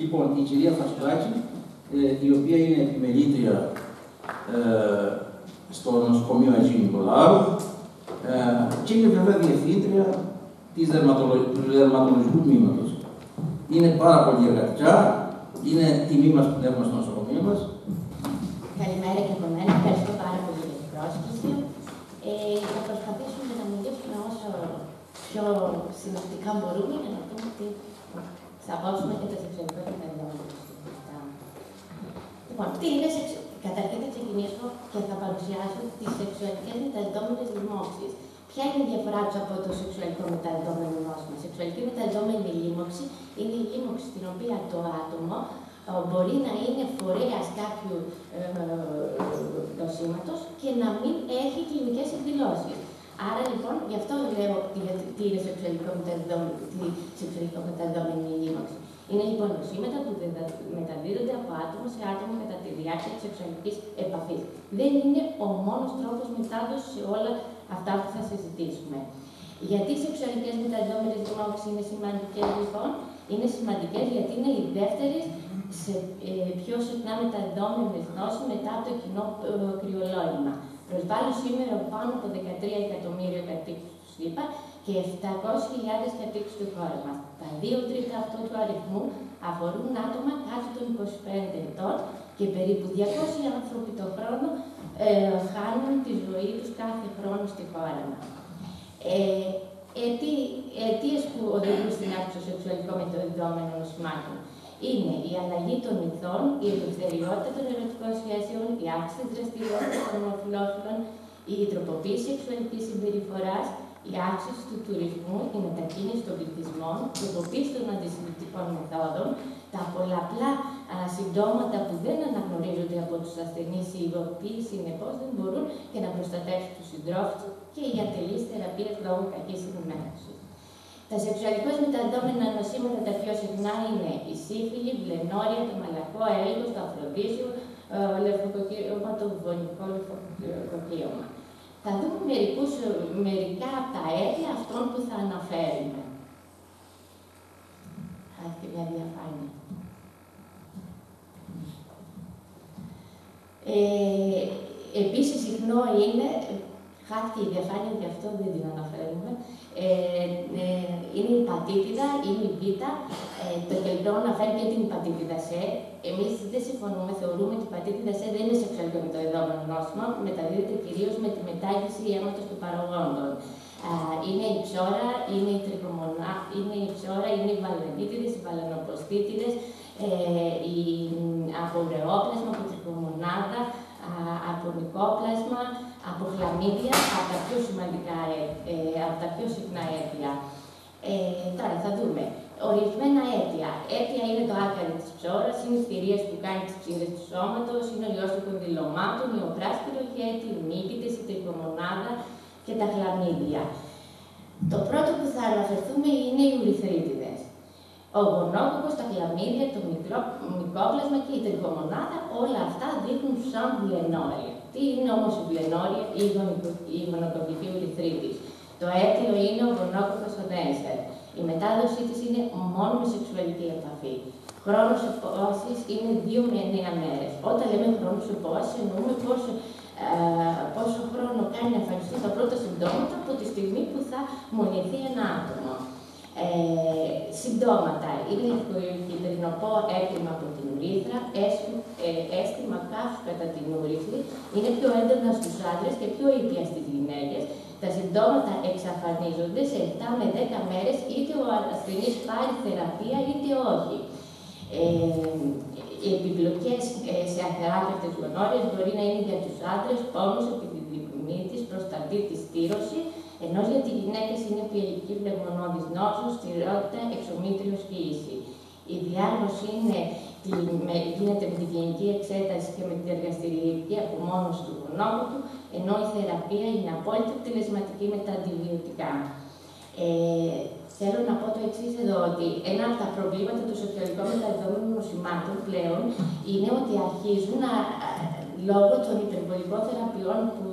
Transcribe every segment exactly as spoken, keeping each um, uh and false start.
Λοιπόν, η κυρία Φασκλάκη, η οποία είναι επιμελήτρια ε, στο νοσοκομείο Αγίου Νικολάου ε, και είναι βέβαια διευθύντρια της του δερματολογικού τμήματος. Είναι πάρα πολύ εργατικά, είναι τιμή μας που έχουμε στο νοσοκομείο μας. Καλημέρα και από μένα, ευχαριστώ πάρα πολύ για την πρόσκληση. Ε, θα προσπαθήσουμε να μιλήσουμε όσο πιο συνοπτικά μπορούμε για να δούμε τι θα δώσουμε και τα σεξουαλικά επικοινωνία. Λοιπόν, τι είναι σεξου... Καταρχήν θα ξεκινήσω και θα παρουσιάσω τις σεξουαλικές μεταδιδόμενες λοιμώξεις. Ποια είναι η διαφορά του από το σεξουαλικό μεταδιδόμενο νόσημα? Η σεξουαλική μεταδιδόμενη λοίμωξη είναι η λοίμωξη στην οποία το άτομο μπορεί να είναι φορέας κάποιου ε, νοσήματος και να μην έχει κλινικές εκδηλώσεις. Άρα λοιπόν, γι' αυτό λέω τι είναι σεξουαλικό μεταδιδόμενη λοίμωξη. Είναι λοιπόν νοσήματα που μεταδίδονται από άτομο σε άτομο κατά τη διάρκεια της σεξουαλικής επαφής. Δεν είναι ο μόνος τρόπος μετάδοσης σε όλα αυτά που θα συζητήσουμε. Γιατί οι σεξουαλικές μεταδιδόμενες λοιμώξεις είναι σημαντικές λοιπόν? Είναι σημαντικές γιατί είναι οι δεύτερες σε ε, πιο συχνά μεταδιδόμενες νόσοι μετά από το κοινό ε, κρυολόγημα. Προσβάλλουν σήμερα πάνω από δεκατρία εκατομμύρια κατοίκους του ΣΥΠΑ και επτακόσιες χιλιάδες κατοίκους του χώρου μας. Τα δύο τρίτα αυτού του αριθμού αφορούν άτομα κάτω των είκοσι πέντε ετών και περίπου διακόσιοι άνθρωποι το χρόνο ε, χάνουν τη ζωή τους κάθε χρόνο στη χώρα μας. Ε, αιτίες που οδηγούν στην άκουσα σεξουαλικό μεταδιδόμενο νοσημάτων είναι η αλλαγή των ηθών, η ελευθεριότητα των ερωτικών σχέσεων, η αύξηση της δραστηριότητας των ομοφυλόφιλων, η τροποποίηση σεξουαλικής συμπεριφοράς, η αύξηση του τουρισμού, η μετακίνηση των πληθυσμών, η τροποποίηση των αντισυλληπτικών μεθόδων, τα πολλαπλά α, συντόματα που δεν αναγνωρίζονται από τους ασθενείς, οι οποίοι συνεπώς δεν μπορούν και να προστατεύσουν τους συντρόφους και οι ατελείς θεραπείες λόγω κακής ενημέρωσης. Τα σεξουαλικώς μεταδιδόμενα νοσήματα τα πιο συχνά είναι η σύφυλη, η βλενόρια, το μαλακό έλγος, το αφροδίσιο, ο λευκοκύρωμα, το βουβονικό λευκοκύρωμα. Θα δούμε μερικούς, μερικά από τα αίτια αυτών που θα αναφέρουμε. Χάθηκε μια διαφάνεια. Ε, επίσης συχνό είναι, χάθηκε η διαφάνεια γι' αυτό δεν την αναφέρουμε, Ε, ε, είναι η πατήτιδα, είναι η βήτα. Ε, το κελπρό αναφέρει και την πατήτιδα σε. Εμείς δεν συμφωνούμε, θεωρούμε ότι η πατήτιδα σε δεν είναι σεξουαλικό μεταδιδόμενο νόσημα, που μεταδίδεται κυρίως με τη μετάγγιση αίματος του παραγόντων. Ε, είναι η ψώρα, είναι η τρικομονά, είναι η ψώρα, είναι οι βαλανίτιδες, οι βαλανοποστίτιδες, ε, η, από βρεόπλασμα, από τρικομονάδα, από μυκόπλασμα, από χλαμίδια, από τα πιο σημαντικά, ε, από τα πιο συχνά αίτια. Ε, τώρα θα δούμε. Ορισμένα αίτια. Αίτια είναι το άκαρη της ψώρας, είναι οι θηρίες που κάνει τις ψήρες του σώματος, είναι ο ιός των κονδυλωμάτων, η ωχρά σπειροχαίτη, οι μύκητες, η τρικομονάδα και τα χλαμίδια. Το πρώτο που θα αναφερθούμε είναι οι ουρυθρίτιδες. Ο γονόκοκος, τα χλαμίδια, το μικρό, μικρόπλασμα και η τρικομονάδα, όλα αυτά δείχνουν σαν βλενόρια. Τι είναι όμως η βλενόρια ή η γονοκοκική ουρυθρίτης? Το αίτιο είναι ο γονόκοκος ο Νάισερ. Η μετάδοσή της είναι μόνο με σεξουαλική επαφή. Χρόνος επώσης είναι δύο με εννέα μέρες. Όταν λέμε χρόνος επώσης, εννοούμε πόσο, ε, πόσο χρόνο κάνει να εμφανιστούν τα πρώτα συμπτώματα από τη στιγμή που θα μολυνθεί ένα άτομο. Ε, συμπτώματα είναι κυτρινοπό έπιμα από την ουρήθρα, αίσθημα καύσου κατά την ουρήθρη, είναι πιο έντονα στους άντρες και πιο ήπια στις γυναίκες. Τα συμπτώματα εξαφανίζονται σε επτά με δέκα μέρες, είτε ο ασθενής πάρει θεραπεία είτε όχι. Ε, οι επιπλοκές σε αθεράπευτες γονόριες μπορεί να είναι για τους άντρες πόνος επιδιδυμίτης, προστατήτης, στήρωση, ενώ για τη γυναίκα είναι πιελική πνευμονώδης νόσος, στηρότητα, εξομήτριος και ίση. Η διάγνωση γίνεται με την κλινική εξέταση και με την εργαστηριακή απομόνωση του γονόκουτου, ενώ η θεραπεία είναι απόλυτα αποτελεσματική με τα αντιβιωτικά. Ε, θέλω να πω το εξής εδώ, ότι ένα από τα προβλήματα των σεξουαλικών μεταδιδόμενων νοσημάτων πλέον είναι ότι αρχίζουν να, λόγω των υπερβολικών θεραπείων που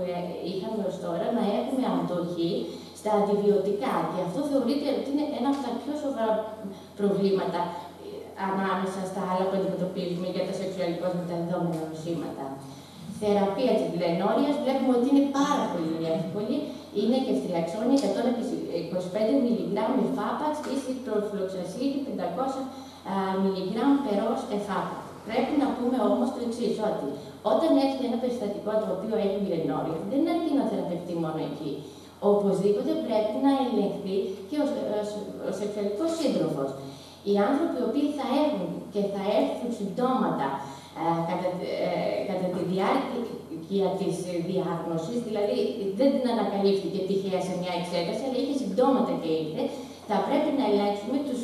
είχαμε ως τώρα, να έχουμε αντοχή στα αντιβιωτικά. Γι' αυτό θεωρείται ότι είναι ένα από τα πιο σοβαρά προβλήματα ανάμεσα στα άλλα που αντιμετωπίζουμε για τα σεξουαλικώς μεταδιδόμενα νοσήματα. Θεραπεία της μπλενόριας βλέπουμε ότι είναι πάρα πολύ εύκολη. Είναι και στη Λαξώνη εκατόν είκοσι πέντε μιλιγκράμμ εφάπαξ ή στην προφλοξασίλη πεντακόσια μιλιγκράμμ περός εφάπαξ. Πρέπει να πούμε όμως το εξής, ότι όταν έρχεται ένα περιστατικό το οποίο έχει μπλενόρια, δεν αρκεί να θεραπευτεί μόνο εκεί. Οπωσδήποτε πρέπει να ελεγχθεί και ο, ο, ο σεξουαλικός σύντροφος. Οι άνθρωποι οι οποίοι θα έχουν και θα έρθουν συμπτώματα ε, κατά, ε, κατά τη διάρκεια της διάγνωσης, δηλαδή δεν την ανακαλύφθηκε τυχαία σε μια εξέταση, αλλά είχε συμπτώματα και ήρθε, θα πρέπει να ελέγξουμε τους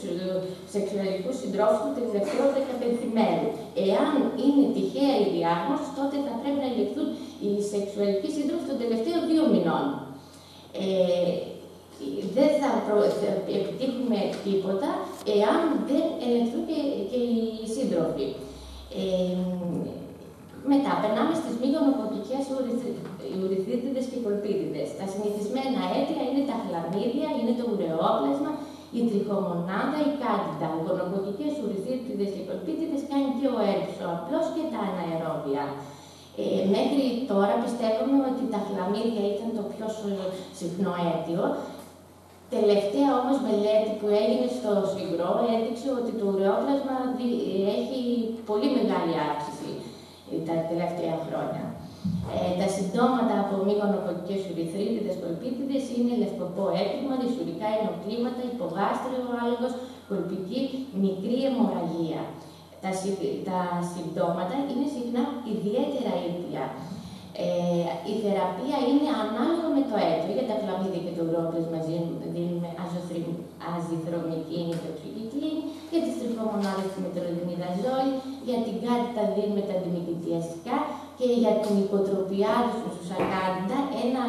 σεξουαλικούς συντρόφους του τελευταίου δεκαπενθημέρου. Εάν είναι τυχαία η διάγνωση, τότε θα πρέπει να ελεγχθούν οι σεξουαλικοί σύντροφοι των τελευταίων δύο μηνών. Ε, δεν θα, προ, θα επιτύχουμε τίποτα εάν δεν ελεγχθούν και, και οι σύντροφοι. Ε, μετά, περνάμε στις μη γονοκοκκικές ουρηθίτιδες και κορπίτιδες. Τα συνηθισμένα αίτια είναι τα χλαμίδια, είναι το ουρεόπλασμα, η τριχομονάδα, η κάντιδα. Γονοκοκκικές ουρηθίτιδες και κορπίτιδες κάνει και ο έρυσο, απλώς και τα αναερόβια. Ε, μέχρι τώρα πιστεύουμε ότι τα χλαμίδια ήταν το πιο συχνό αίτιο. Τελευταία όμως μελέτη που έγινε στο Συγκρό έδειξε ότι το ουρεόπλασμα έχει πολύ μεγάλη αύξηση τα τελευταία χρόνια. Ε, τα συμπτώματα από μη γονοκοκκικές ουρηθρίτιδες κολπίτιδες είναι λευκοπό έπιγμα, δυσουρικά ενοκλήματα, υπογάστριο άλογος, κολπική, μικρή αιμορραγία. Τα, συ, τα συμπτώματα είναι συχνά ιδιαίτερα ίδια. Ε, η θεραπεία είναι ανάλογα με το αίτιο. Για τα χλαμίδια και το ουρεόπλασμα δίνουμε αζυθρομικίνη και οκυβικίνη, για τις τριχομονάδες τη μετρονιδαζόλη, για την κάντιδα δίνουμε τα αντιμικητιαστικά και για την οικοτροπιά του στους ακάντιδα ένα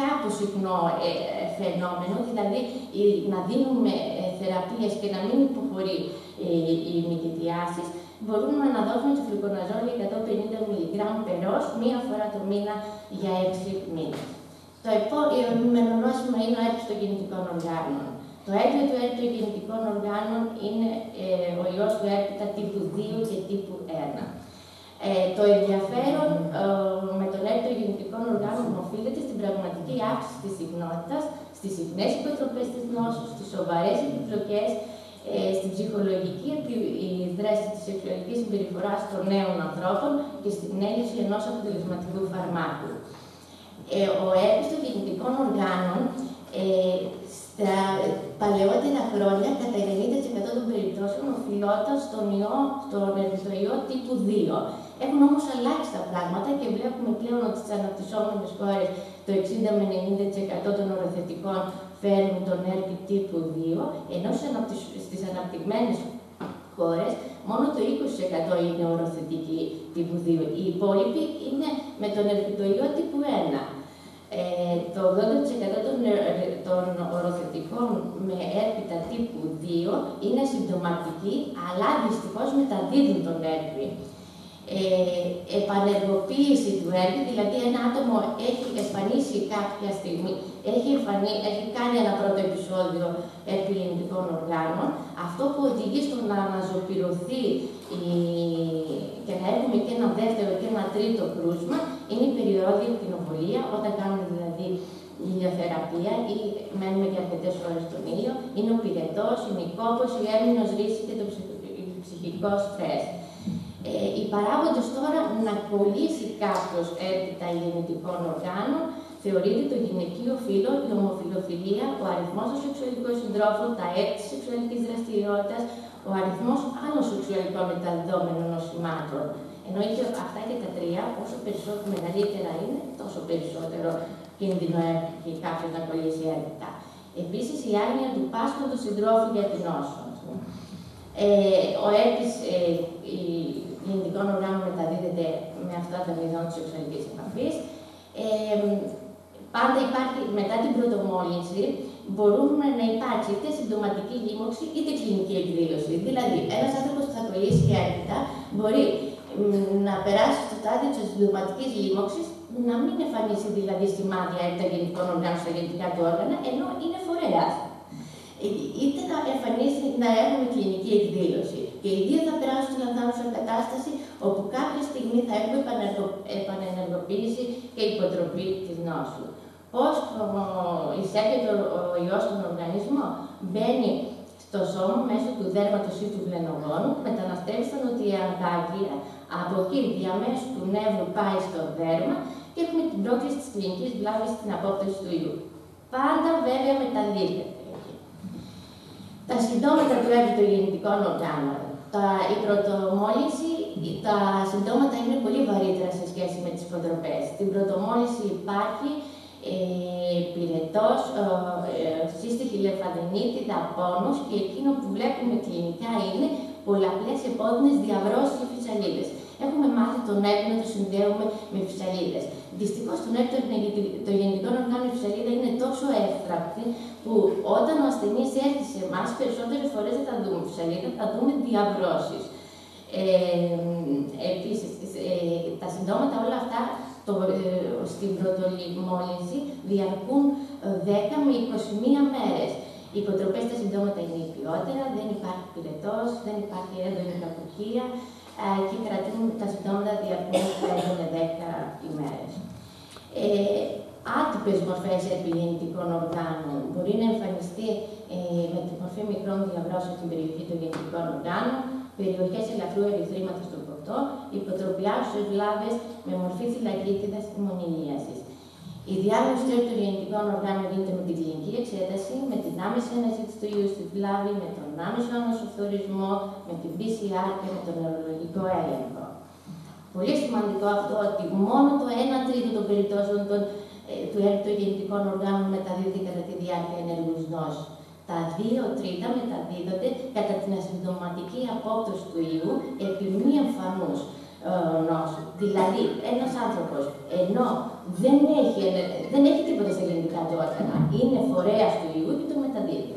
κάπου συχνό ε, φαινόμενο, δηλαδή ε, να δίνουμε ε, θεραπείες και να μην υποχωρεί ε, οι μικητιάσεις. Μπορούμε να δώσουμε τη φλουκοναζόλη εκατόν πενήντα μιλιγκράμμ περός μία φορά το μήνα για έξι μήνες. Το επόμενο νόσημα είναι ο έρπης των κινητικών οργάνων. Το αίτιο του έρπη των κινητικών οργάνων είναι ε, ο ιός του έρπητα τύπου δύο και τύπου ένα. Ε, το ενδιαφέρον ε, με τον έρπη των κινητικών οργάνων οφείλεται στην πραγματική αύξηση της συχνότητας, στις συχνές υποτροπές της νόσου, στις σοβαρές επιπλοκές, στην ψυχολογική δράση της σεξουαλικής συμπεριφοράς των νέων ανθρώπων και στην έλλειψη ενός αποτελεσματικού φαρμάκου. Ο έρπης των κινητικών οργάνων στα παλαιότερα χρόνια κατά ενενήντα τοις εκατό των περιπτώσεων οφειλόταν στον ερυθροϊό τύπου δύο. Έχουν όμως αλλάξει τα πράγματα και βλέπουμε πλέον ότι στις αναπτυσσόμενες χώρες το εξήντα με ενενήντα τοις εκατό των οροθετικών φέρνουν τον έρπη τύπου δύο, ενώ στις αναπτυγμένες χώρες μόνο το είκοσι τοις εκατό είναι οροθετική τύπου δύο. Οι υπόλοιποι είναι με τον ερπιτοϊό τύπου ένα. Ε, το ογδόντα τοις εκατό των, των οροθετικών με έρπιτα τύπου δύο είναι συμπτωματικοί, αλλά δυστυχώς μεταδίδουν τον έρπη. Ε, επανεργοποίηση του έρπη, δηλαδή ένα άτομο έχει εμφανίσει κάποια στιγμή, έχει, εμφανί, έχει κάνει ένα πρώτο επεισόδιο έρπη γεννητικών οργάνων, αυτό που οδηγεί στο να αναζωπυρωθεί και να έχουμε και ένα δεύτερο και ένα τρίτο κρούσμα είναι η περιόδια ακτινοβολία, όταν κάνουμε δηλαδή ηλιοθεραπεία ή μένουμε για αρκετές ώρες στον ήλιο, είναι ο πυρετός, είναι η κόπωση, η έμεινος ρύση και το ψυχικό στρες. Ε, οι παράγοντες τώρα να κολλήσει κάποιος έρπητα γεννητικών οργάνων θεωρείται το γυναικείο φύλο, η ομοφυλοφιλία, ο αριθμός των σεξουαλικών συντρόφων, τα αίτια της σεξουαλικής δραστηριότητας, ο αριθμός άλλων σεξουαλικών μεταδιδόμενων νοσημάτων. Ενώ και αυτά και τα τρία, όσο περισσότερο μεγαλύτερα είναι, τόσο περισσότερο κίνδυνο έχει κάποιο να κολλήσει έρπητα. Επίσης, η άγνοια του πάσχοντος συντρόφου για την νόσο. Ε, ο έρπης ε, γεννητικών οργάνων μεταδίδεται με αυτά τα μυζών της σεξουαλικής επαφής. Ε, πάντα υπάρχει, μετά την πρωτομόλυνση, μπορούμε να υπάρξει είτε συμπτωματική λίμωξη είτε κλινική εκδήλωση. Δηλαδή, ένας άνθρωπος που θα κολλήσει έρπητα μπορεί να περάσει στο στάδιο της συμπτωματικής λίμωξης, να μην εμφανίσει δηλαδή σημάδια έρπητα γεννητικών οργάνων στα γεννητικά του όργανα, ενώ είναι φορέας. είτε να εμφανίσει να έχουμε κλινική εκδήλωση. Και οι δύο θα περάσουν στην ανθάνουσα κατάσταση, όπου κάποια στιγμή θα έχουμε επανενεργοποίηση και υποτροπή της νόσου. Πώς εισέρχεται ο ιός στον οργανισμό? Μπαίνει στο σώμα μέσω του δέρματος ή του γλενογόνου, μεταναστεύει στα νοτιοαγάγυρα, από εκεί διαμέσου του νεύρου πάει στο δέρμα και έχουμε την πρόκληση της κλινικής βλάβης στην απόπτωση του ιού. Πάντα βέβαια μεταδίδεται. Τα συντόματα του έβριτου γεννητικών οργάνων. Η πρωτομόλυση, τα συντόματα είναι πολύ βαρύτερα σε σχέση με τις προτροπές. Στην πρωτομόλυση υπάρχει ε, πυρετός, ε, σύστιχη λεφαντενίτη, δαπόνος και εκείνο που βλέπουμε κλινικά είναι πολλαπλές επώδυνες διαβρώσεις και φυσαλίδες. Έχουμε μάθει τον έπι να το συνδέουμε με φυσαλίδες. Δυστυχώς στον έπι των γεννητικών οργάνων η φυσαλίδα είναι τόσο εύθρακτη που όταν ο ασθενής έρθει σε εμάς, περισσότερες φορές δεν θα δούμε φυσαλίδα, θα δούμε διαβρώσεις. Ε, επίσης, ε, τα συντόματα όλα αυτά το, ε, στην πρωτολιμόλυνση διαρκούν δέκα με είκοσι μία μέρες. Οι υποτροπές στα συντόματα είναι υπιότερα, δεν υπάρχει πυρετός, δεν υπάρχει έντονη λακοκία και κρατούν τα συντόματα διαρκούν δέκα με δέκα ημέρες. Ε, Άτυπες μορφές επιγεννητικών οργάνων. Μπορεί να εμφανιστεί ε, με τη μορφή μικρών διαβρώσεων στην περιοχή των γεννητικών οργάνων, περιοχές ελαφρού ερυθρήματος στο ποτό, υποτροπιάζουσες βλάβες με μορφή θυλακίτιδας ημονηλίασης. Η διάγνωση των γεννητικών οργάνων γίνεται με την κλινική εξέταση, με την άμεση αναζήτηση του ιού στη βλάβη, με τον άμεσο ανοσοφθορισμό, με την πι σι αρ και με τον νευρολογικό έλεγχο. Πολύ σημαντικό αυτό ότι μόνο το ένα τρίτο των περιπτώσεων του έβριτου γεννητικών οργάνων μεταδίδεται κατά τη διάρκεια ενεργούς νόσου. Τα δύο τρίτα μεταδίδονται κατά την ασυμπτωματική απόπτωση του ιού επί μη εμφανούς ε, νόσου. Δηλαδή, ένας άνθρωπος ενώ δεν έχει, δεν έχει τίποτα στα γεννητικά του όργανα, είναι φορέας του ιού και το μεταδίδει.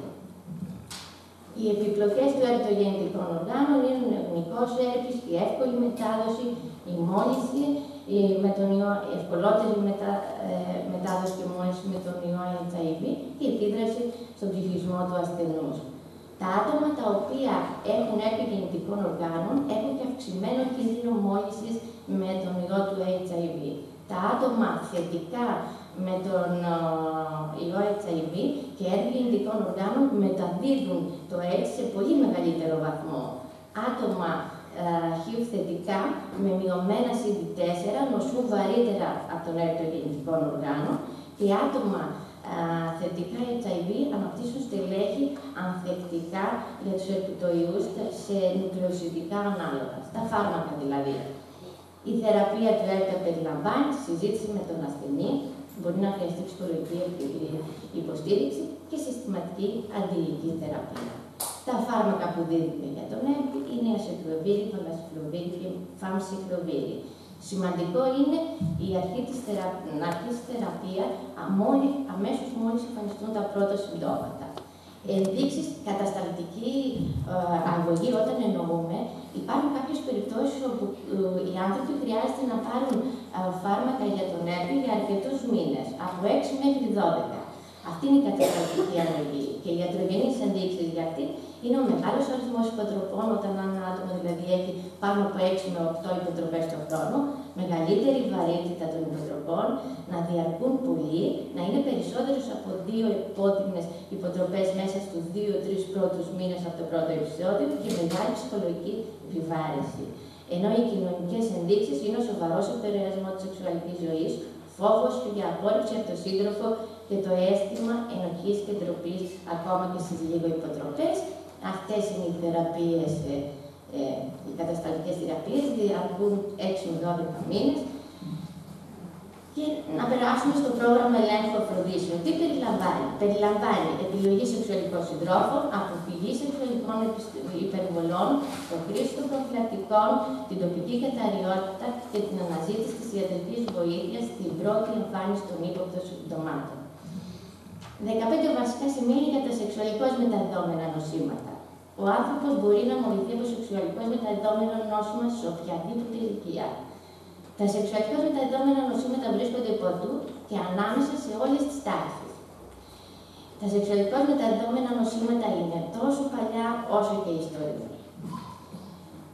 Οι επιπλοκές του έβριτου γεννητικών οργάνων είναι ο νευρικός έρπης, η εύκολη μετάδοση, η μόλυνση, με τον ιό, ευκολότερη μετα, ε, μετάδοση και μόλυνση με τον ιό έιτς άι βι και η επίδραση στον ψυχισμό του ασθενούς. Τα άτομα τα οποία έχουν έπι γεννητικών οργάνων έχουν και αυξημένο κίνδυνο μόλυνσης με τον ιό του έιτς άι βι. Τα άτομα θετικά με τον ιό έιτς άι βι και έπι γεννητικών οργάνων μεταδίδουν το AIDS σε πολύ μεγαλύτερο βαθμό. Άτομα χιου θετικά με μειωμένα σι ντι τέσσερα νοσούν βαρύτερα από τον έβριτο γεννητικών οργάνων και άτομα α, θετικά έιτς άι βι αναπτύσσουν στελέχη ανθεκτικά για τους επιτοϊούς σε νουκλεοσιδικά ανάλογα, στα φάρμακα δηλαδή. Η θεραπεία του έβριτα περιλαμβάνει συζήτηση με τον ασθενή, μπορεί να χρειαστεί ψυχολογική υποστήριξη και συστηματική αντιλική θεραπεία. Τα φάρμακα που δίνουμε για τον έπι είναι ασυκλοβύρι, παλασυκλοβύρι και φαμσυκλοβύρι. Σημαντικό είναι η αρχή της θεραπείας, θεραπεία αμέσως μόλις εμφανιστούν τα πρώτα συμπτώματα. Ενδείξεις κατασταλτική ε, αγωγή όταν εννοούμε, υπάρχουν κάποιες περιπτώσεις όπου οι άνθρωποι χρειάζεται να πάρουν ε, φάρμακα για τον έπι για αρκετούς μήνες, από έξι μέχρι δώδεκα. Αυτή είναι η κατασταλτική αγωγή. Και οι ιατρογενείς ενδείξεις για αυτή είναι ο μεγάλος αριθμός υποτροπών, όταν ένα άτομο δηλαδή έχει πάνω από έξι με οκτώ υποτροπές το χρόνο, μεγαλύτερη βαρύτητα των υποτροπών, να διαρκούν πολύ, να είναι περισσότερες από δύο επώδυνες υποτροπές μέσα στους δύο με τρεις πρώτους μήνες από το πρώτο επεισόδιο και μεγάλη ψυχολογική επιβάρυνση. Ενώ οι κοινωνικές ενδείξεις είναι ο σοβαρός επηρεασμός της σεξουαλικής ζωής, φόβος για απόρριψη από τον σύντροφο και το αίσθημα ενοχής και ντροπής, ακόμα και στις λίγο υποτροπές. Αυτές είναι οι θεραπείες, ε, ε, οι κατασταλτικές θεραπείες, διαρκούν έξι με δώδεκα μήνες. Και να περάσουμε στο πρόγραμμα ελέγχου Αφροδίσεων. Τι περιλαμβάνει? Περιλαμβάνει επιλογή σεξουαλικών συντρόφων, αποφυγή σεξουαλικών υπερβολών, το χρήση των προφυλακτικών, την τοπική καταριότητα και την αναζήτηση της ιατρικής βοήθειας στην πρώτη εμφάνιση των ύποπτων συμπτωμάτων. δεκαπέντε βασικά σημεία για τα σεξουαλικώς μεταδιδόμενα νοσήματα. Ο άνθρωπος μπορεί να μολυνθεί από σεξουαλικώς μεταδιδόμενο νόσημα σε οποιαδήποτε ηλικία. Τα σεξουαλικώς μεταδιδόμενα νοσήματα βρίσκονται παντού και ανάμεσα σε όλες τις τάξεις. Τα σεξουαλικώς μεταδόμενα νοσήματα είναι τόσο παλιά όσο και ιστορία.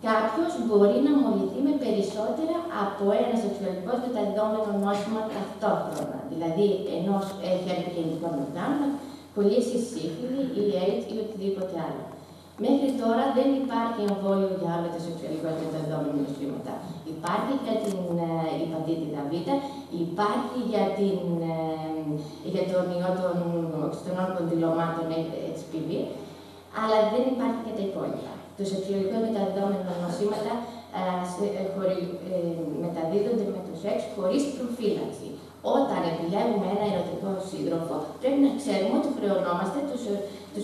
Κάποιος μπορεί να μολυνθεί με περισσότερα από ένα σεξουαλικώς μεταδόμενο νόσημα ταυτόχρονα. Δηλαδή, ενώ έχει ένα γενικό οργάνωμα, κολλήσει σύφυλλη ή AIDS ή οτιδήποτε άλλο. Μέχρι τώρα δεν υπάρχει εμβόλιο για όλα τα σεξουαλικώς μεταδόμενα νοσήματα. Υπάρχει για την υπατήτηδα Β, υπάρχει για, την, για το ιό των οξυτονών κονδυλωμάτων H P V, αλλά δεν υπάρχει για τα υπόλοιπα. Το σεξουαλικό μεταδόμενο νοσήματα μεταδίδονται με το σεξ χωρίς προφύλαξη. Όταν επιλέγουμε ένα ερωτικό σύντροφο, πρέπει να ξέρουμε ότι χρεωνόμαστε τους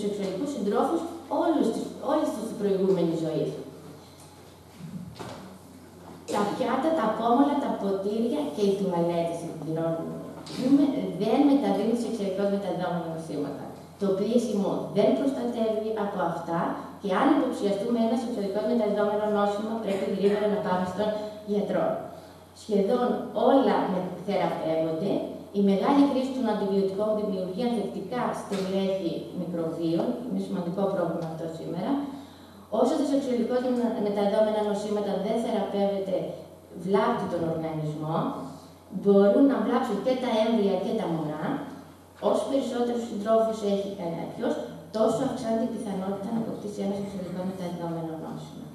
σεξουαλικούς συντρόφους όλη τη προηγούμενη ζωή. Τα πιάτα, τα πόμολα, τα ποτήρια και οι τουαλέτες επικοινωνούν. Δεν μεταδίδουν σεξουαλικώς μεταδόμενα νοσήματα. Το πλήσιμο δεν προστατεύει από αυτά και αν υποψιαστούμε ένα σεξουαλικώς μεταδόμενο νόσημα, πρέπει γρήγορα να πάμε στον γιατρό. Σχεδόν όλα θεραπεύονται. Η μεγάλη χρήση των αντιβιωτικών δημιουργεί ανθεκτικά στελέχη μικροβίων. Είναι σημαντικό πρόβλημα αυτό σήμερα. Όσο τα σεξουαλικώς μεταδόμενα νοσήματα δεν θεραπεύεται, βλάπτει τον οργανισμό. Μπορούν να βλάψουν και τα έμβρια και τα μωρά. Όσο περισσότερους συντρόφους έχει κάποιος, τόσο αυξάνεται η πιθανότητα να αποκτήσει ένα σεξουαλικό μεταδόμενο νόσημα.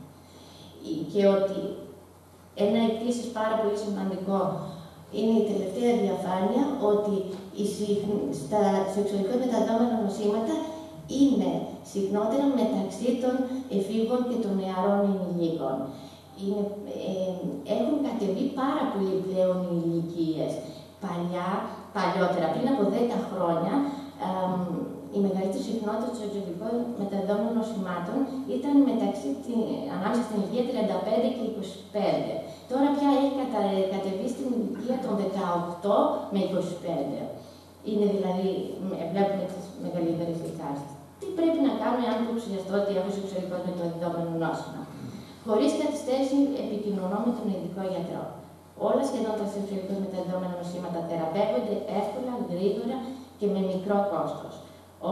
Και ότι ένα επίσης πάρα πολύ σημαντικό είναι η τελευταία διαφάνεια, ότι στα σεξουαλικά μεταδόμενα νοσήματα είναι συχνότερα μεταξύ των εφήβων και των νεαρών ενηλίκων. Είναι, ε, έχουν κατεβεί πάρα πολύ πλέον οι ηλικίες. Παλιά, παλιότερα, πριν από δέκα χρόνια, ε, η μεγαλύτερη συχνότητα των σεξουαλικών μεταδόμενων νοσημάτων ήταν μεταξύ την, ανάμεσα στην ηλικία τριάντα πέντε και είκοσι πέντε. Τώρα πια έχει κατα, κατεβεί στην ηλικία των δεκαοκτώ με είκοσι πέντε. Είναι δηλαδή, βλέπουμε τις μεγαλύτερες εξάρσεις. Τι πρέπει να κάνουμε αν υποψιαστώ ότι έχω σεξουαλικό μεταδόμενο νόσημα? Χωρίς καθυστέρηση επικοινωνώ με τον ειδικό γιατρό. Όλα σχεδόν τα σεξουαλικώς μεταδόμενα νοσήματα θεραπεύονται εύκολα, γρήγορα και με μικρό κόστος.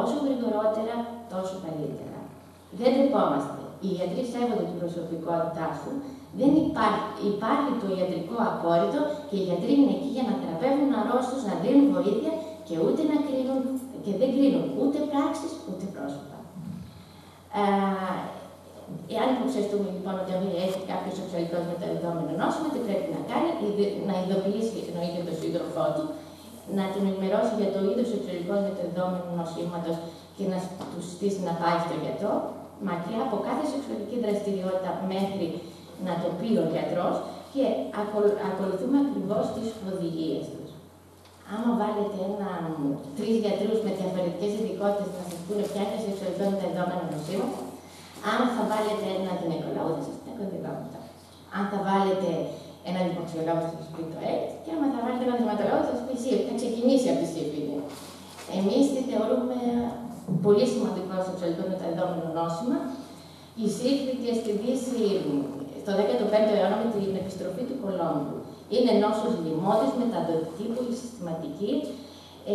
Όσο γρηγορότερα, τόσο καλύτερα. Δεν τρυπόμαστε. Οι γιατροί σέβονται την προσωπικότητά σου. Δεν υπάρχει, υπάρχει το ιατρικό απόρριτο και οι γιατροί είναι εκεί για να θεραπεύουν αρρώστους, να δίνουν βοήθεια και ούτε να κρίνουν και δεν κρίνουν ούτε πράξεις ούτε πρόσωπα. Ε, εάν υποψιαστούμε λοιπόν ότι έχει κάποιο σεξουαλικό μεταδιδόμενο νόσημα, τι πρέπει να κάνει? Να ειδοποιήσει εννοείται τον σύντροφό του, να τον ενημερώσει για το είδος σεξουαλικό μεταδιδόμενου νοσήματος και να του στήσει να πάει στο γιατρό, μακριά από κάθε σεξουαλική δραστηριότητα μέχρι να το πει ο γιατρός και ακολουθούμε ακριβώς τις οδηγίες τους. Άμα βάλετε ένα, τρεις γιατρούς με διαφορετικές ειδικότητες να σας πούνε ποια είναι σεξουαλικά μεταδιδόμενα νοσήματα, αν θα βάλετε έναν γυναικολόγο, θα σας πει τα κωδικότητα. Αν θα βάλετε έναν υποξιολόγο, θα σας πει το AIDS, και άμα θα βάλετε έναν θεματολόγο, θα σας πει εσύ, θα ξεκινήσει από τη σύμφυνη. Εμείς τη θεωρούμε πολύ σημαντικό σεξουαλικό μεταδιδόμενο νόσημα. Η σύμφυνη διαστηβήσει στο δέκατο πέμπτο αιώνα με την επιστροφή του Κολόμβου. Είναι νόσος λοιμώδης, μεταδοτική, πολυσυστηματική ε,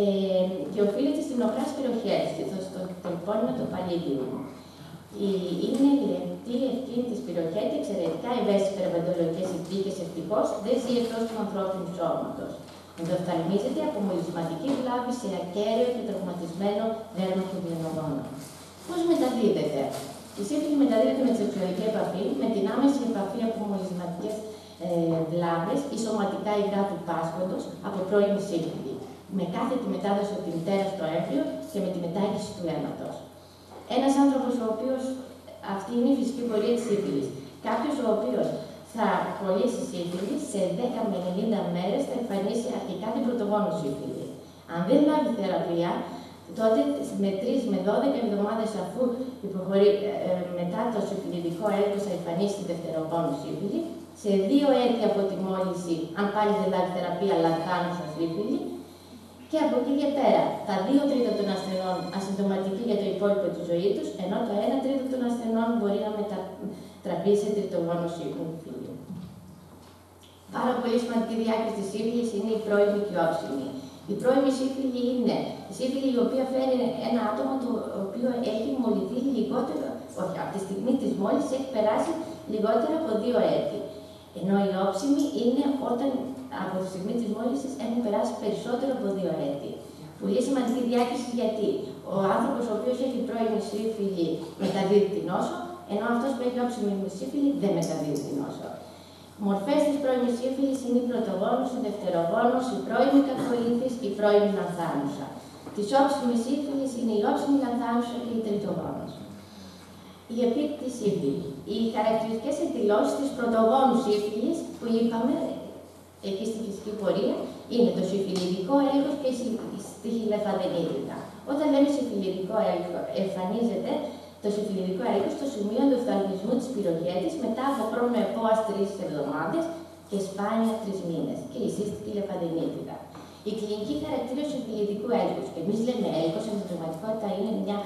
και οφείλεται στην ωχρά σπειροχαίτη, στο υπόνυμο το παλίδι. Είναι λεπτή, ευκίνητη τη σπειροχαίτη, εξαιρετικά ευαίσθητη περιβαλλοντικές συνθήκες, ευτυχώς δεν ζει εκτός του ανθρώπινου σώματος. Ενδοφθαλμίζεται από μολυσματική βλάβη σε ακέραιο και τραυματισμένο δέρμα του μυονογόνου. Πώς μεταδίδεται? Η σύμφυγη μεταδίδεται με τη σεξουαλική επαφή, με την άμεση επαφή από μολυσματικές ε, βλάβες ή σωματικά υγρά του πάσχοντος από πρώιμη σύμφυγη, με κάθετη μετάδοση από τη μητέρα στο έμβριο και με τη μετάγγιση του αίματος. Ένας άνθρωπος ο οποίος, αυτή είναι η φυσική πορεία της σύμφυγης, κάποιος ο οποίος θα κολλήσει σύμφυγη, σε δέκα με ενενήντα μέρες θα εμφανίσει αρχικά την πρωτογόνο σύμφυγη. Αν δεν λάβει θεραπεία, τότε με τρεις με δώδεκα εβδομάδες αφού υποχωρεί, ε, μετά το συμφυγητικό έτος θα εμφανίσει τη δευτερογόνο σύμφυγη, σε δύο έτη από τη μόλυνση, αν πάλι δεν λάβει θεραπεία, λανθάνουσα σύμφυγη. Και από εκεί και πέρα, τα δύο τρίτα των ασθενών ασυντοματικοί για το υπόλοιπο τη ζωή του, ενώ το ένα τρίτο των ασθενών μπορεί να μετατραπεί σε τριτογόνο σύμφυγη. Πάρα πολύ σημαντική διάκριση τη σύμφυγης είναι η πρώιμη και όψιμη. Η πρώιμη σύφυλη είναι η σύφυλη η οποία φέρει ένα άτομο το οποίο έχει μολυνθεί λιγότερο, όχι, από τη στιγμή της μόλις έχει περάσει λιγότερο από δύο έτη. Ενώ η όψιμη είναι όταν από τη στιγμή της μόλυνσης έχουν περάσει περισσότερο από δύο έτη. Πολύ σημαντική διάκριση γιατί ο άνθρωπος ο οποίος έχει πρώιμη σύφυλη μεταδίδει την νόσο, ενώ αυτός που έχει όψιμη σύφυλη δεν μεταδίδει την νόσο. Μορφές της πρώιμης σύφυλης είναι η πρωτογόνος, η δευτερογόνος, η πρώιμη κακοήθης, η πρώιμη λανθάνουσα. Της όψιμης σύφυλης είναι η όψιμη λανθάνουσα και η τριτογόνος. Η επίπτη σύφυλη. Οι χαρακτηριστικές εκδηλώσεις της πρωτογόνου σύφυλης που είπαμε εκεί στη φυσική πορεία είναι το συμφιλιδικό έλεγχος και η στιχηλεφαδενίτιδα. Όταν λέμε συμφιλιδικό έλεγχος, εμφανίζεται το συμφιλιδικό έλεγχος στο σημείο του οφθαλμισμού της σπειροχαίτης μετά από χρόνο επόας τρεις εβδομάδες και σπάνια τρεις μήνες και η σύστικη λεφαδενίτιδα. Η κλινική χαρακτήριση του συμφιλιδικού έλεγχος, και εμείς λέμε έλεγχος, στην πραγματικότητα είναι μια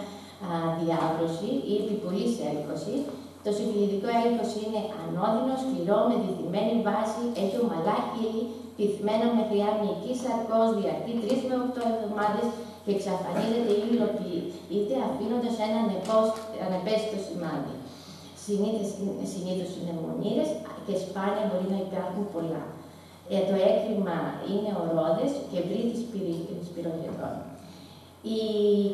α, διάβρωση ή επιπολής έλεγχος. Το συμφιλιδικό έλεγχος είναι ανώδυνο, σκληρό, με δυθυμένη βάση, έχει ομαλά χείλη, πυθμένα με χρειά μυϊκή σαρκός, διαρκεί τρεις με οκτώ εβδομάδες και εξαφανίζεται ή υλοποιείται αφήνοντας ένα ανεπαίσθητο σημάδι. Συνήθως είναι μονήρες και σπάνια μπορεί να υπάρχουν πολλά. Ε, το έκρημα είναι ορώδες και βρύδι σπειροχαιτών. Η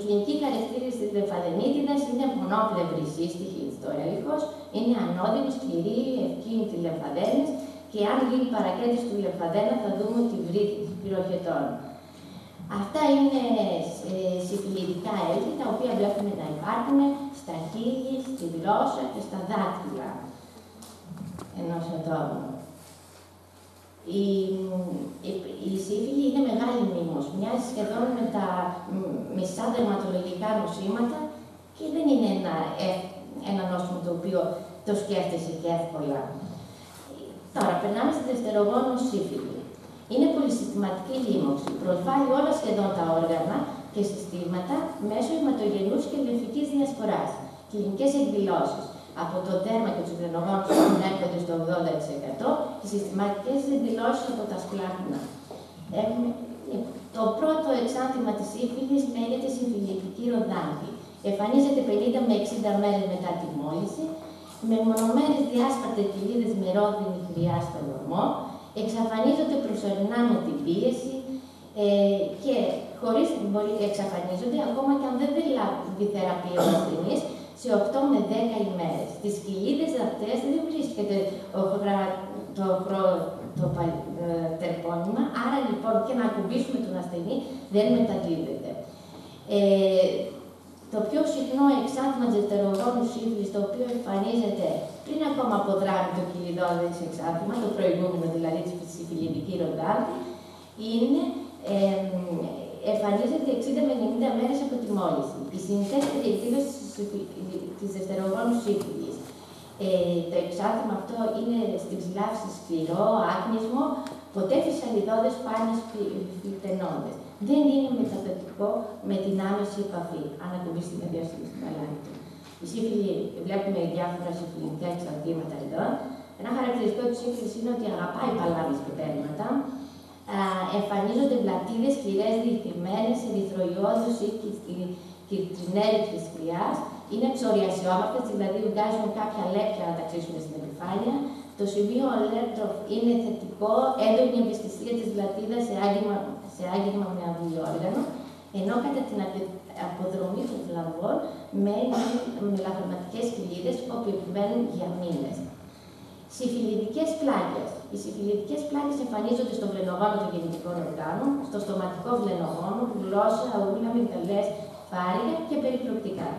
κλινική χαρακτήριση της λεφαδενίτιδας είναι μονόπλευρη σύστοιχη στο έλεγχος, είναι ανώδυνη, σκληρή, ευκίνητη λεφαδένες και αν γίνει παρακέντρωση του λεφαδένα θα δούμε τη βρύτη σπειροχαιτών. Αυτά είναι συμφιλιδικά έλεγχη τα οποία βλέπουμε να υπάρχουν στα χείλη, στη γλώσσα και στα δάχτυλα ενός ατόμου. Η, η, η σύφυλη είναι μεγάλη μήμος, μοιάζει σχεδόν με τα μισά δερματολογικά νοσήματα και δεν είναι ένα, ένα νόσημα το οποίο το σκέφτεσαι και εύκολα. Τώρα, περνάμε στη δευτερογόνο σύφυλη. Είναι πολυσυστηματική λίμωξη, προσβάλλει όλα σχεδόν τα όργανα και συστήματα μέσω αιματογενούς και λεφικής διασποράς. Κλινικές εκδηλώσεις. Από το δέρμα και τους δενογόνους συνέρχονται στο ογδόντα τοις εκατό και συστηματικές εκδηλώσεις από τα σπλάχνα. Έχουμε... Το πρώτο εξάνθημα της σύφυλης λέγεται συμφιλητική ροδάντη. Εμφανίζεται πενήντα με εξήντα μέρες μετά τη μόλυνση, με μονομένες διάσπαρτες κοιλίδες με ρόδινη χρειά στο λορμό, εξαφανίζονται προσωρινά με την πίεση ε, και χωρίς την πολύ εξαφανίζονται ακόμα και αν δεν λάβει θεραπεία ο ασθενής, σε οκτώ με δέκα ημέρες. Στις κοιλίδες αυτές δεν βρίσκεται το, χρα... το, χρο... το πα... τερπώνυμα, άρα λοιπόν και να ακουμπήσουμε τον ασθενή δεν μεταδίδεται. Ε, το πιο συχνό εξάνθημα της δευτερογόνου σύφυλης, το οποίο εμφανίζεται πριν ακόμα αποδράμει το κοιλιδόδες εξάνθημα, το προηγούμενο δηλαδή της συμφιλιδική ροδάντη, είναι ε, εμφανίζεται εξήντα με ενενήντα μέρες από τη μόλυνση. Η συνθέστερη εκδήλωση της δευτερογόνου σύφυλης. Ε, το εξάνθημα αυτό είναι στην ψηλάψη σκληρό, άκνησμο, ποτέ φυσαλιδώδες, σπάνιες φυτενώδες. Δεν είναι μεταδοτικό με την άμεση επαφή, αν ακουμπήσει την διάσταση του καλάμιτου. Η σύφυλη, βλέπουμε διάφορα συμφιλητικά εξαρτήματα εδώ. Ένα χαρακτηριστικό της σύφυλης είναι ότι αγαπάει παλάμες και πέρματα. Εμφανίζονται βλατίδες, χειρές, διχτυμένες, ερυθροϊόδους ή κυτρινέρυκτης χρειάς. Είναι ψωριασιόμορφες, δηλαδή βγάζουν κάποια λέπια να τα ξύσουν στην επιφάνεια. Το σημείο ολέτροφ είναι θετικό, έντονη ευαισθησία της βλατίδας σε άγγιγμα με αβουλή όργανο, ενώ κατά την αποδρομή των βλαβών μένουν μελαγχρωματικές κοιλίδες όπου επιμένουν για μήνες. Συμφιλιδικές πλάκες. Οι συμφιλιδικές πλάκες εμφανίζονται στο βλενογόνο των γεννητικών οργάνων, στο στοματικό βλενογόνο, γλώσσα, αούλα, μυγδαλές, φάρυγα και περιπλοκτικά.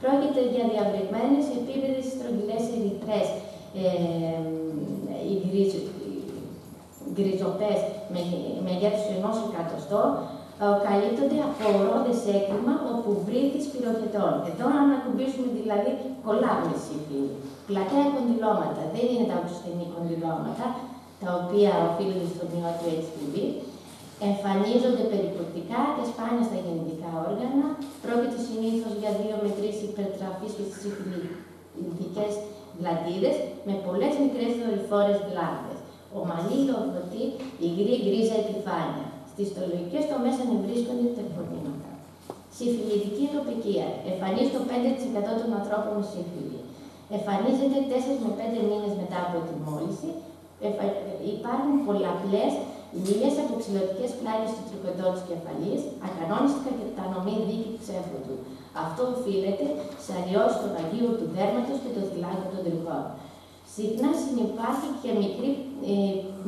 Πρόκειται για διαβρεγμένες, επίπεδες, στρογγυλές, ερυθρές, ε, γκριζοπές με, μεγέθους ενός εκατοστό, καλύπτονται από ορώδες έκρημα όπου βρύδι σπειροχαιτών. Εδώ, αν ακουμπήσουμε δηλαδή, κολλάμε σύφυλη. Πλατέα κονδυλώματα, δεν είναι τα οξυστενή κονδυλώματα, τα οποία οφείλονται στο μειό του έιτς πι βι. Εμφανίζονται περιπλοκτικά και σπάνια στα γεννητικά όργανα. Πρόκειται συνήθως για δύο με τρεις υπερτραφείς συμφιλιδικές βλαντίδες με πολλές μικρές δορυφόρες βλάβες. Ομαλή λογοδοτεί η γκρι γκρίζα επιφάνεια. Στις ιστολογικές τομές ανεβρίσκονται τα υποδείγματα. Συμφιλιδική τοπικία. Εμφανίζει το πέντε τοις εκατό των ανθρώπων με συμφιλή. Εμφανίζεται τέσσερις με πέντε μήνες μετά από τη μόλυνση. Εφα... Υπάρχουν πολλαπλές υγιείς αποξυλωτικές πλάγιες του τρικοντό της κεφαλής, ακανόνιστη κατανομή δίκη του ψεύδου. Αυτό οφείλεται σε αλλοιώσεις των αγίων του δέρματος και των θυλάκων των τριβών. Συχνά συνεπάρχει και μικρή ε,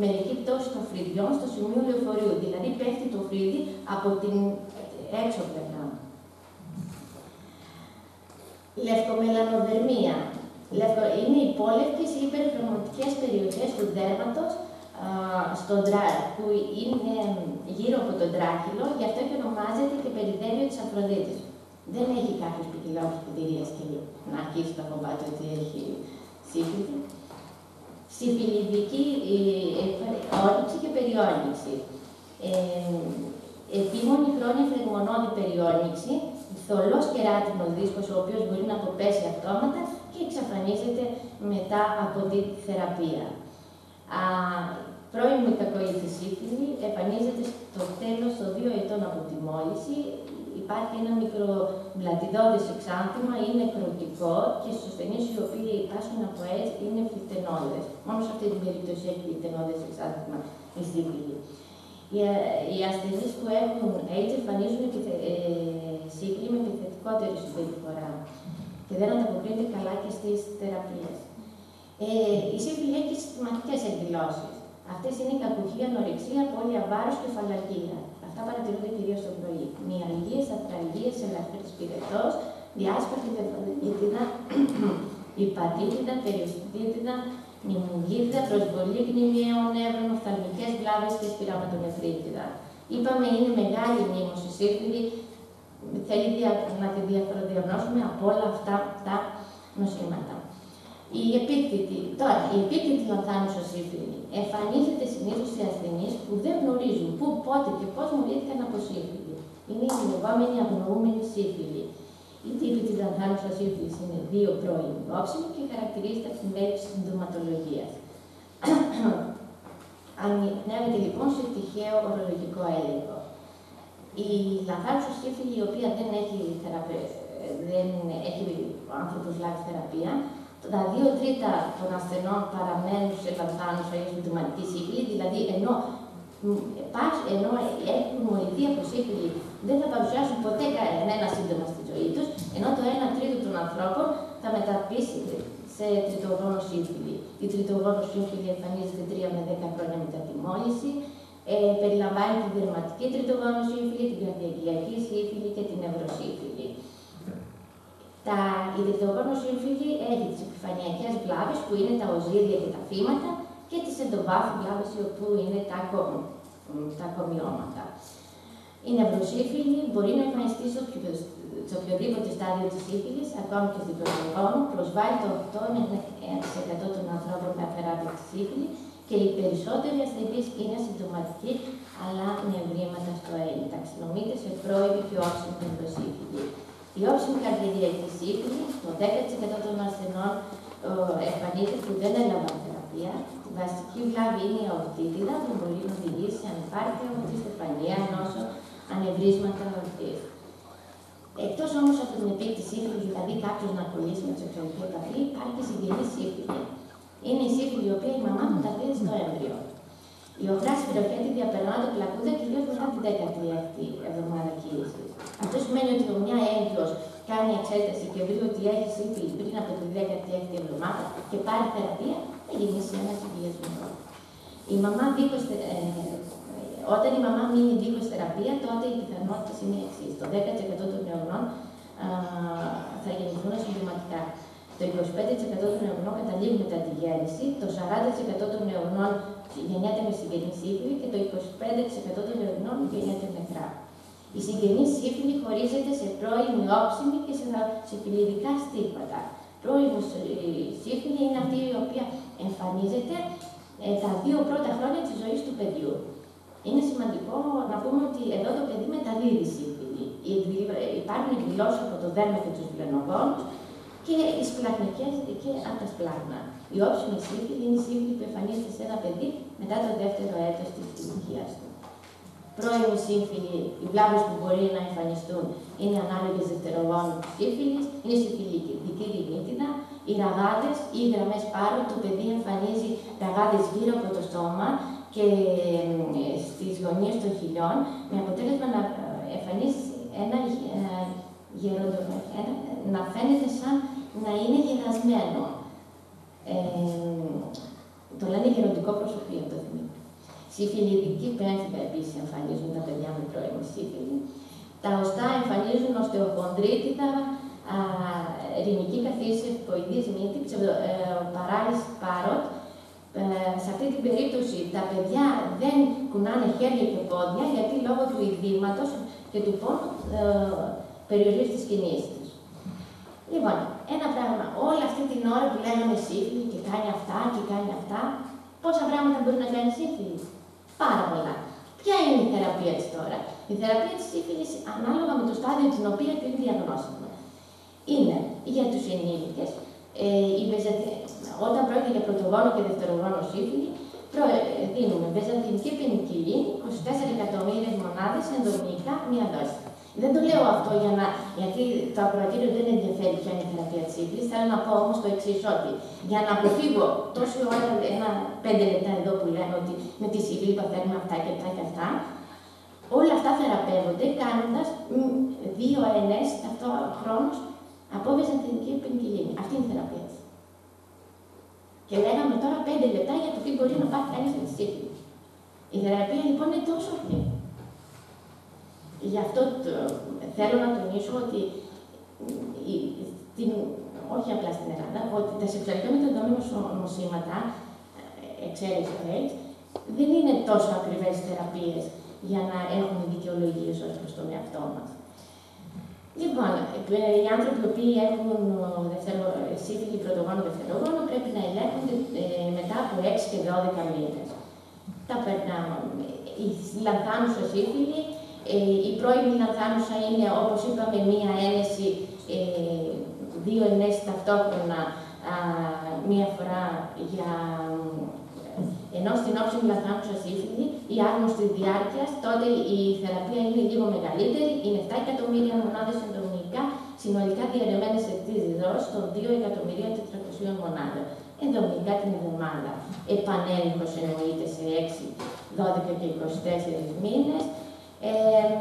μερική πτώση των φρυδιών στο σημείο λεωφορείου, δηλαδή πέφτει το φρύδι από την έξω πλευρά. Λευκομελανοδερμία. Είναι υπόλευκες ή υπερχρωματικές περιοχές του δέρματος στον δρά, που είναι γύρω από τον τράχυλο, γι' αυτό και ονομάζεται και περιδέριο της Αφροδίτης. Δεν έχει κάποιος ποικιλόχης κτηρίας και να αρχίσει το κομμάτι ότι έχει σύφυλλη. Συμφιλιδική όρυξη και περιόνυξη. Ε, επίμονη χρόνια φλεγμονώδη περιόνυξη, θολός κεράτινος δίσκος, ο οποίος μπορεί να αποπέσει αυτόματα και εξαφανίζεται μετά από τη θεραπεία. Α, πρώην μετακοήθη σύφυλλη εμφανίζεται στο τέλος των δύο ετών από τη μόλυνση. Υπάρχει ένα μικροβλατιδώδες εξάνθημα, είναι νεκροτικό και στους ασθενείς οι οποίοι πάσχουν από AIDS είναι φλιτενώδες. Μόνο σε αυτή την περίπτωση έχει φλιτενώδες εξάνθημα η σύφυλλη. Οι, οι ασθενείς που έχουν AIDS εμφανίζουν και ε, σύφυλλη με επιθετικότερη συμπεριφορά και δεν ανταποκρίνεται καλά και στις θεραπείες. Ε, η σύφυλλη έχει συστηματικές εκδηλώσεις. Αυτές είναι η κακουχία, ανορεξία, απώλεια βάρους και φαλαγγία. Αυτά παρατηρούνται κυρίως το πρωί. Μυαλγίες, αστραλγίες, ελαφρύς πυρετός, διάσπαρτη δεφαλίτιδα, υπατίτιδα, περιοστίτιδα, μνημουγίτιδα, προσβολή γνημιαίων νεύρων, οφθαλμικές βλάβες και σπυραματομετρίτιδα. Είπαμε είναι μεγάλη μνήμωση σύφυλλη, θέλει να τη διαφροδιαγνώσουμε από όλα αυτά τα νοσήματα. Η επίκτητη, τώρα, η επίκτητη λανθάνουσα σύφυλλη εμφανίζεται συνήθως σε ασθενείς που δεν γνωρίζουν πού, πότε και πώς μολύνθηκαν από σύφυλλη. Είναι η λεγόμενη αγνοούμενη σύφυλλη. Οι τύποι της λανθάνουσας σύφυλλης είναι δύο πρώην όψιμοι και χαρακτηρίζεται από την έλλειψη συντοματολογίας. Ανοιχνεύεται λοιπόν σε τυχαίο ορολογικό έλεγχο. Η λανθάνουσα σύφυλλη, η οποία δεν έχει, θεραπε... δεν έχει άνθρωπος λάβει θεραπεία, τα δύο τρίτα των ασθενών παραμένουν σε λανθάνουσα ή συμπτωματική σύφυλλη, δηλαδή ενώ, ενώ έχουν μολυνθεί από σύφυλλη δεν θα παρουσιάσουν ποτέ κανένα σύντομα στη ζωή τους, ενώ το ένα τρίτο των ανθρώπων θα μεταπίσει σε τριτογόνο σύφυλλη. Η τριτογόνο σύφυλλη εμφανίζεται τρία με δέκα χρόνια μετά τη μόλυνση, ε, περιλαμβάνει την δερματική τριτογόνο σύφυλλη, την καρδιακιακή σύφυλλη και την ευρωσύφυλλη. Τα, η τριτογόνο σύμφυλλη έχει τις επιφανειακές βλάβες που είναι τα οζύρια και τα φύματα και τις εντοβάφου βλάβες που είναι τα, τα κομιώματα. Η νευροσύφυλλη μπορεί να εμφανιστεί στο, στο οποιοδήποτε στάδιο της σύφυλλης, ακόμη και στην τριτογόνο, προσβάλλει το οκτώ τοις εκατό των ανθρώπων με απεράπτυξη σύφυλλη και οι περισσότεροι ασθενείς είναι συμπτωματικοί αλλά με ευρήματα στο αίμα. Ταξινομείται σε πρώιμη και όψιμη νευροσύφυλλη. Η όψιμη καρδιακή σύφυλλη, το δέκα τοις εκατό των ασθενών εμφανίζεται που δεν έλαβαν θεραπεία. Η βασική βλάβη είναι η αορτίτιδα, που μπορεί να οδηγήσει σε ανεπάρκεια, ορτιστεφανία, νόσο, ανεβρίσματα αορτής. Εκτός όμως από την επίκτητη σύφυλλη, δηλαδή κάποιος να κολλήσει με τη σεξουαλική επαφή, υπάρχει και συγγενή σύφυλλη. Είναι η σύφυλλη η οποία η μαμά του τα δίνει στο έμβριο. Η ωχρά σπειροχαίτη διαπερνά το πλακούντα κυρίως μετά την δέκατη έκτη εβδομάδα κύλησης. Αυτό σημαίνει ότι ο μια έγκυος κάνει εξέταση και βρει ότι έχει σύφυλλη πριν από την δέκατη έκτη εβδομάδα και πάρει θεραπεία, θα γίνει σε ένα συμβιασμό. Η μαμά δίκως, ε, όταν η μαμά μείνει δίκως θεραπεία, τότε οι πιθανότητες είναι οι εξής. Το δέκα τοις εκατό των νεογνών α, θα γεννηθούν συμπτωματικά. Το είκοσι πέντε τοις εκατό των νεογνών καταλήγουν μετά τη γέννηση, το σαράντα τοις εκατό των νεογνών γεννιέται με συγγενή σύφυλλη και το είκοσι πέντε τοις εκατό των νεογνών γεννιέται νεκρά. Η συγγενή σύφυλλη χωρίζεται σε πρώιμη, όψιμη και σε συμφιλιδικά στίγματα. Πρώιμη σύφυλλη είναι αυτή η οποία εμφανίζεται ε, τα δύο πρώτα χρόνια της ζωής του παιδιού. Είναι σημαντικό να πούμε ότι εδώ το παιδί μεταδίδει σύφυλλη. Υπάρχουν εκδηλώσεις από το δέρμα και τους πλενογόνους και τις πλακνικές και από τα σπλάχνα. Η όψιμη σύφυλλη είναι η σύφυλλη που εμφανίζεται σε ένα παιδί μετά το δεύτερο έτος της ηλικίας του. πρώιμη σύμφυλη, οι βλάβες που μπορεί να εμφανιστούν είναι ανάλογες δευτερογόνου σύμφυλης, είναι συμφυλική ρινίτιδα, οι ραγάδες ή οι γραμμές πάρου, το παιδί εμφανίζει ραγάδες γύρω από το στόμα και στις γωνίες των χιλιών, με αποτέλεσμα να εμφανίζει ένα, γεροντο, ένα να φαίνεται σαν να είναι γερασμένο. Ε, το λένε γεροντικό προσωπείο το θυμίω. Συμφυλιδική πένθυκα επίσης εμφανίζουν τα παιδιά με πρώιμη σύμφυλη. Τα οστά εμφανίζουν οστεοχονδρίτιδα, ρινική καθίση, ποηδής μύτη, παράλυση πάροτ. Σε αυτή την περίπτωση τα παιδιά δεν κουνάνε χέρια και πόδια γιατί λόγω του ειδήματος και του πόνου ε, περιορίζει τις κινήσεις τους. Λοιπόν, ένα πράγμα, όλη αυτή την ώρα που λέγαμε σύμφυλη και κάνει αυτά και κάνει αυτά, πόσα πράγματα μπορεί να κάνει σύμφυλη? Πάρα πολλά. Ποια είναι η θεραπεία της τώρα? Η θεραπεία της σύμφυλης, ανάλογα με το στάδιο την οποία την διαγνώσαμε, είναι για τους ενήλικες, ε, η βεζατι... όταν πρόκειται για πρωτογόνο και δευτερογόνο σύμφυλη, προ... δίνουμε βενζαθινική πενικιλίνη, είκοσι τέσσερις εκατομμύρια μονάδες ενδομικά, μία δόση. Δεν το λέω αυτό για να... γιατί το ακροατήριο δεν ενδιαφέρει ποια είναι η θεραπεία της σύμφυλης. Θέλω να πω όμως το εξής, ότι για να αποφύγω τόση ώρα, ένα πέντε λεπτά εδώ που λέμε ότι με τη σύμφυλη παθαίνουμε αυτά και αυτά και αυτά, όλα αυτά θεραπεύονται κάνοντας δύο ενές ταυτόχρονος από βενζαθινική πενικιλίνη. Αυτή είναι η θεραπεία της. Και λέγαμε τώρα πέντε λεπτά για το τι μπορεί να πάθει κανείς με τη σύμφυλη. Η θεραπεία λοιπόν είναι τόσο απλή. Γι' αυτό το, θέλω να τονίσω ότι, η, την, όχι απλά στην Ελλάδα, ότι τα σεξουαλικά μεταδόμενα νοσήματα, εξαίρεση του AIDS, δεν είναι τόσο ακριβές θεραπείες για να έχουμε δικαιολογίες ως προς τον εαυτό μας. Λοιπόν, οι άνθρωποι που έχουν σύμφυλη πρωτογόνο δευτερογόνο πρέπει να ελέγχονται ε, μετά από έξι και δώδεκα μήνες. Τα περνάμε. Η λανθάνουσα σύμφυλη, Ε, η πρώιμη λανθάνουσα είναι, όπως είπαμε, μία ένεση, ε, δύο ενέσεις ταυτόχρονα, α, μία φορά για... ενώ στην όψιμη λανθάνουσα σύμφυλη, η άγνωστη διάρκεια, τότε η θεραπεία είναι λίγο μεγαλύτερη, είναι επτά εκατομμύρια μονάδες ενδομηνικά, συνολικά διαρρεμένες σε τρεις δόσεις των δύο εκατομμυρίων τετρακοσίων μονάδων, ενδομηνικά την εβδομάδα. Επανέλεγχος εννοείται σε έξι, δώδεκα και είκοσι τέσσερις μήνες. Ε,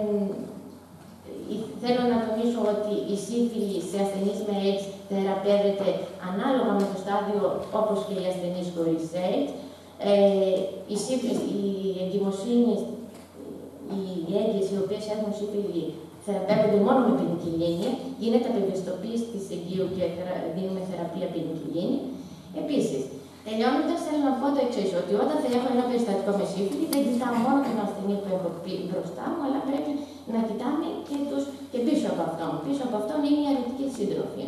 θέλω να τονίσω ότι η σύμφυλη σε ασθενείς με AIDS θεραπεύεται ανάλογα με το στάδιο, όπως και οι ασθενείς χωρίς AIDS. Ε, η, η εγκυμοσύνη, οι έγκυες οι οποίες έχουν σύμφυλη θεραπεύονται μόνο με πενικιλίνη. Γίνεται απευαισθητοποίηση της εγκύου και δίνουμε θεραπεία πενικιλίνη. Επίσης, τελειώνοντας, θέλω να πω το εξής, ότι όταν θα έχω ένα περιστατικό με σύμφυλη, δεν κοιτάω μόνο την ασθενή που έχω πει μπροστά μου, αλλά πρέπει να κοιτάμε και, τους, και πίσω από αυτόν. Πίσω από αυτόν είναι η αρνητική σύντροφη.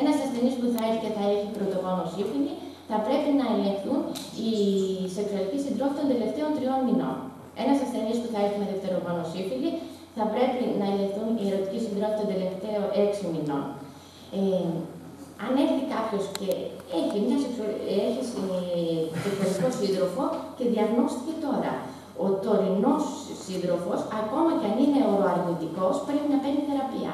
Ένας ασθενής που θα έχει και θα έχει πρωτογόνο σύμφυλη, θα πρέπει να ελεγχθούν οι σεξουαλικοί συντρόφοι των τελευταίων τριών μηνών. Ένας ασθενής που θα έχει με δευτερογόνο σύμφυλη, θα πρέπει να ελεγχθούν οι ερωτικοί συντρόφοι των τελευταίων έξι μηνών. Ε, Αν έρθει κάποιος και έχει μια σεξουαλικό σύντροφο και διαγνώστηκε τώρα, ο τωρινός σύντροφος, ακόμα κι αν είναι οροαρνητικός, πρέπει να παίρνει θεραπεία.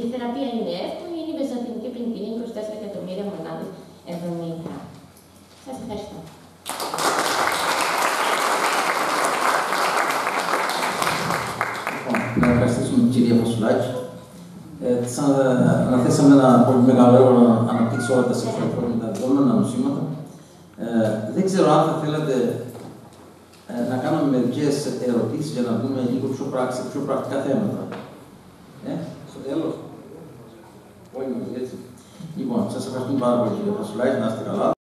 Η θεραπεία είναι εύκολη, είναι η βενζαθινική πενικιλίνη, είκοσι τέσσερα εκατομμύρια μονάδες ενδομηνικά. Σας ευχαριστώ. Να ευχαριστήσουμε την κυρία Φασκλάκη. Αναθέσαμε ένα πολύ μεγάλο έργο να αναπτύξει όλα τα σεξουαλικά μεταδιδόμενα νοσήματα. Ε, δεν ξέρω αν θα θέλατε ε, να κάνουμε μερικές ερωτήσεις για να δούμε λίγο πιο, πράξη, πιο πρακτικά θέματα. Ε, στο τέλος. Όχι, έτσι. Λοιπόν, σας ευχαριστούμε πάρα πολύ κύριε Φασκλάκη, να είστε καλά.